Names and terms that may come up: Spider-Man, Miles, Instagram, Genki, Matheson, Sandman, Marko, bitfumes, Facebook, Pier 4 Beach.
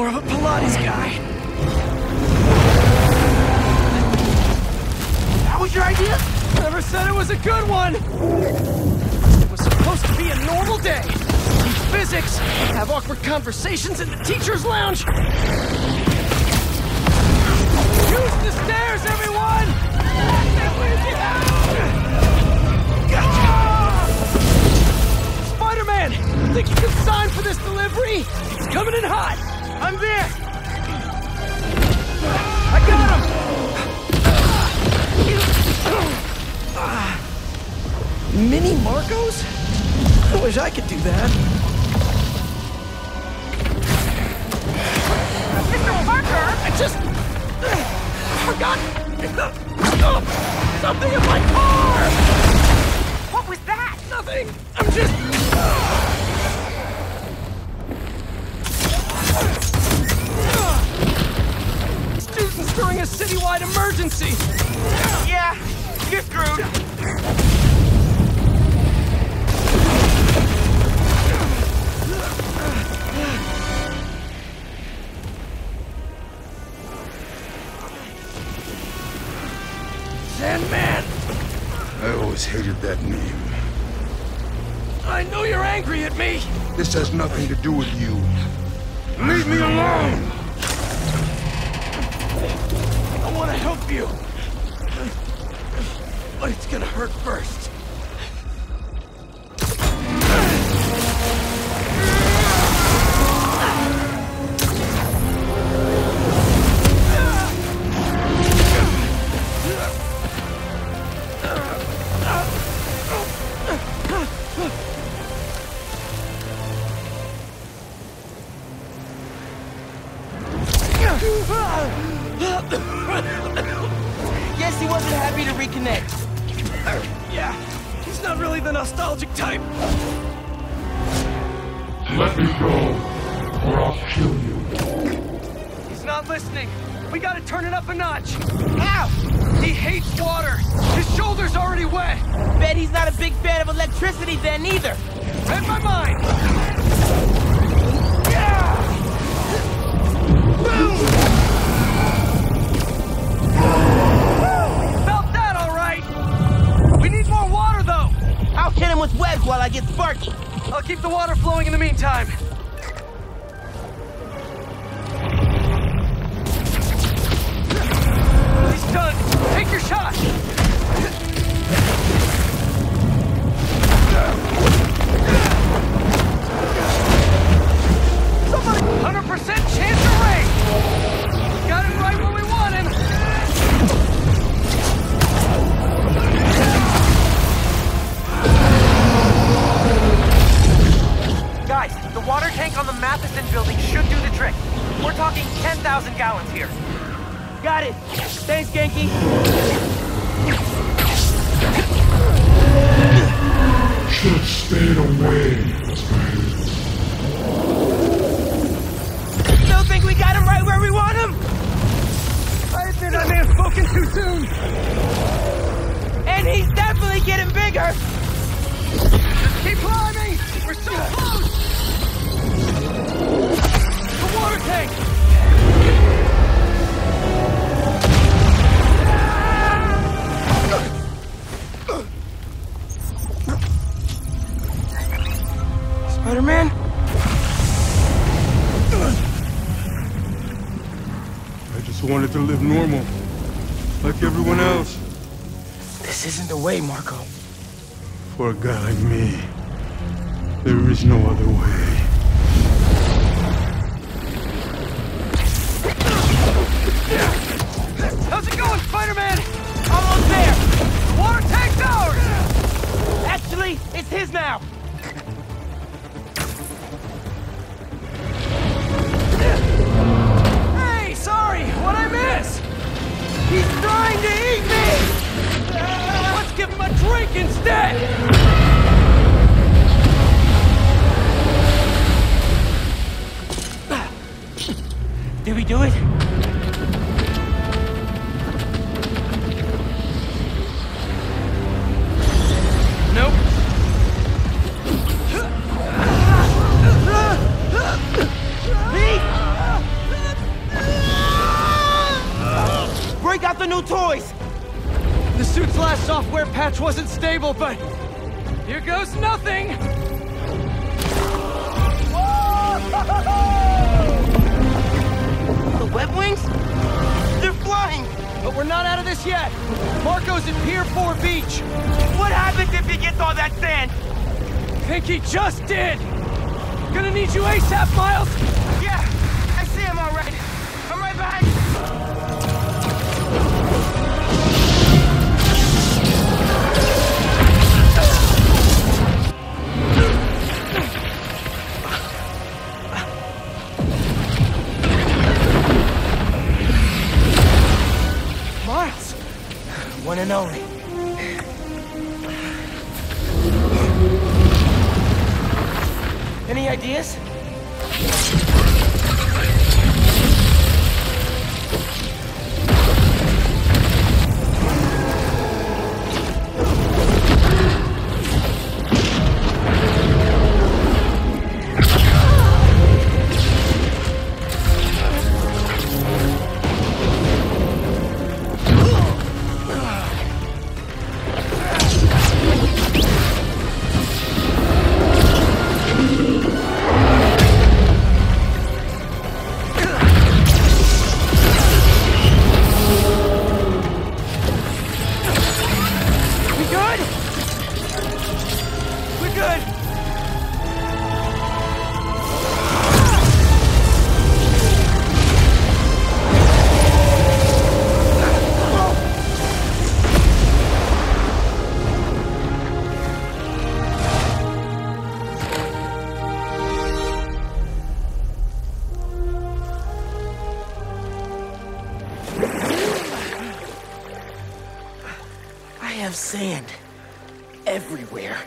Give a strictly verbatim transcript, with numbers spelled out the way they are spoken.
more of a Pilates guy. That was your idea? Never said it was a good one. It was supposed to be a normal day. Teach physics, have awkward conversations in the teacher's lounge. Use the stairs, everyone! That wears you down! Gotcha! Spider-Man! Think you can sign for this delivery? It's coming in hot! I'm there! I got him! Mini Markos? I wish I could do that. Mister Parker! I just... forgot something in my car! What was that? Nothing! I'm just... Students during a citywide emergency! Yeah, you're screwed. Sandman! I always hated that name. I know you're angry at me! This has nothing to do with you. Leave me alone! I want to help you. But it's gonna hurt first. Guess he wasn't happy to reconnect. Uh, yeah, he's not really the nostalgic type. Let me go, or I'll kill you. He's not listening. We gotta turn it up a notch. Ow! He hates water. His shoulder's already wet. Bet he's not a big fan of electricity then either. Read my mind. Yeah! Boom! I'll hit him with webs while I get sparky. I'll keep the water flowing in the meantime. He's done. Take your shot. Somebody, one hundred percent chance of rain. Got it right when we want him. Guys, the water tank on the Matheson building should do the trick. We're talking ten thousand gallons here. Got it. Thanks, Genki. Should've stayed away. Still think we got him right where we want him? I admit I may have spoken too soon. And he's definitely getting bigger. Just keep climbing. We're so close! The water tank! Spider-Man? I just wanted to live normal, like everyone else. This isn't the way, Marko. For a guy like me, there is no other way. How's it going, Spider-Man? Almost there! The water tank's ours! Actually, it's his now! Hey, sorry, what I miss? He's trying to eat me! Uh, let's give him a drink instead! Did we do it? Nope. Me? little toys! The suit's last software patch wasn't stable, but... here goes nothing! Whoa! The web wings? They're flying! But we're not out of this yet! Marko's in Pier four Beach! What happens if he gets all that sand? I think he just did! Gonna need you ASAP, Miles! Yeah, I see him all right. I'm right behind you. One and only. Any ideas? Sand everywhere.